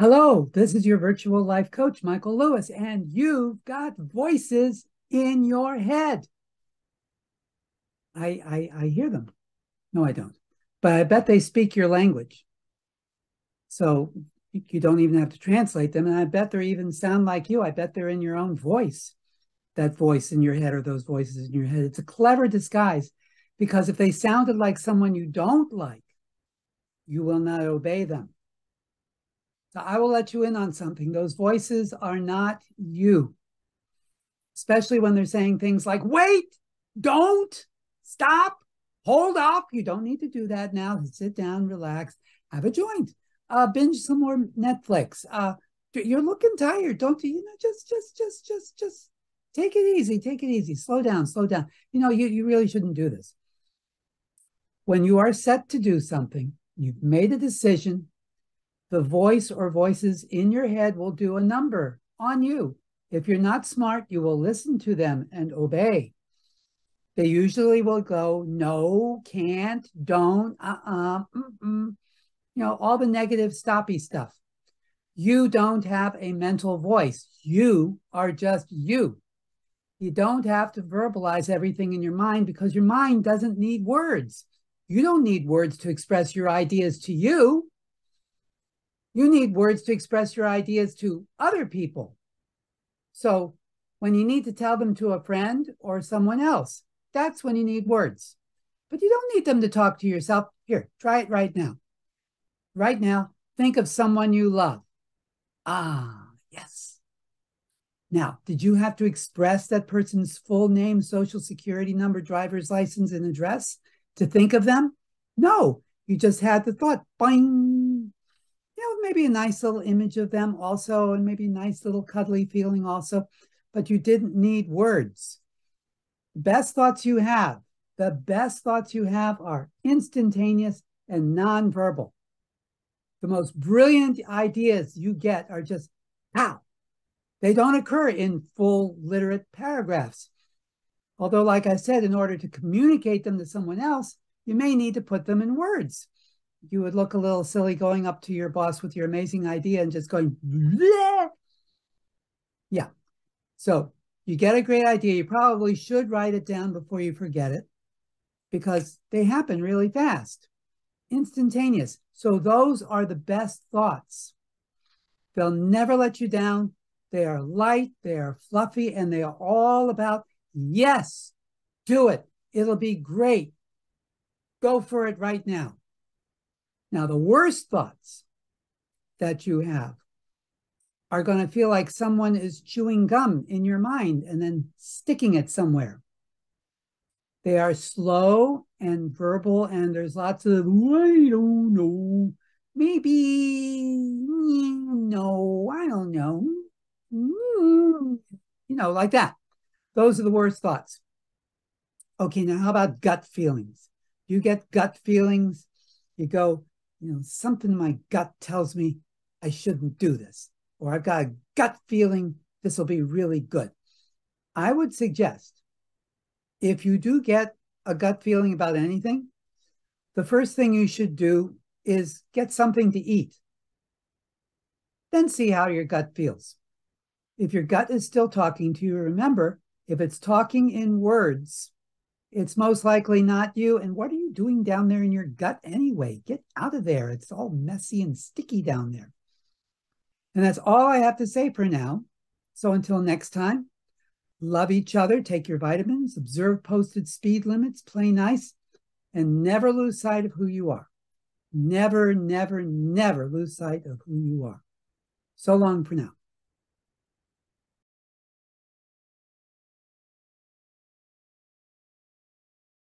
Hello, this is your virtual life coach, Michael Lewis, and you've got voices in your head. I hear them. No, I don't. But I bet they speak your language. So you don't even have to translate them. And I bet they even sound like you. I bet they're in your own voice, that voice in your head or those voices in your head. It's a clever disguise because if they sounded like someone you don't like, you will not obey them. So I will let you in on something. Those voices are not you, especially when they're saying things like, wait, don't, stop, hold up. You don't need to do that now. Sit down, relax, have a joint, binge some more Netflix. You're looking tired, don't you? You know, just take it easy, slow down, You know, you really shouldn't do this. When you are set to do something, you've made a decision, the voice or voices in your head will do a number on you. If you're not smart, you will listen to them and obey. They usually will go, no, can't, don't, you know, all the negative stoppy stuff. You don't have a mental voice. You are just you. You don't have to verbalize everything in your mind because your mind doesn't need words. You don't need words to express your ideas to you. You need words to express your ideas to other people. So when you need to tell them to a friend or someone else, that's when you need words. But you don't need them to talk to yourself. Here, try it right now. Right now, think of someone you love. Ah, yes. Now, did you have to express that person's full name, social security number, driver's license, and address to think of them? No, you just had the thought, boing. You know, maybe a nice little image of them also, and maybe a nice little cuddly feeling also, but you didn't need words. The best thoughts you have are instantaneous and nonverbal. The most brilliant ideas you get are just pow. They don't occur in full literate paragraphs. Although, like I said, in order to communicate them to someone else, you may need to put them in words. You would look a little silly going up to your boss with your amazing idea and just going, bleh. Yeah. So you get a great idea. You probably should write it down before you forget it because they happen really fast, instantaneous. So those are the best thoughts. They'll never let you down. They are light, they are fluffy, and they are all about, yes, do it. It'll be great. Go for it right now. Now, the worst thoughts that you have are going to feel like someone is chewing gum in your mind and then sticking it somewhere. They are slow and verbal, and there's lots of, I don't know, maybe, no, I don't know, you know, like that. Those are the worst thoughts. Okay, now how about gut feelings? You get gut feelings, you go, you know, something in my gut tells me I shouldn't do this, or I've got a gut feeling this will be really good. I would suggest if you do get a gut feeling about anything, the first thing you should do is get something to eat. Then see how your gut feels. If your gut is still talking to you, remember, if it's talking in words, it's most likely not you. And what are you doing down there in your gut anyway? Get out of there. It's all messy and sticky down there. And that's all I have to say for now. So until next time, love each other, take your vitamins, observe posted speed limits, play nice, and never lose sight of who you are. Never, never, never lose sight of who you are. So long for now.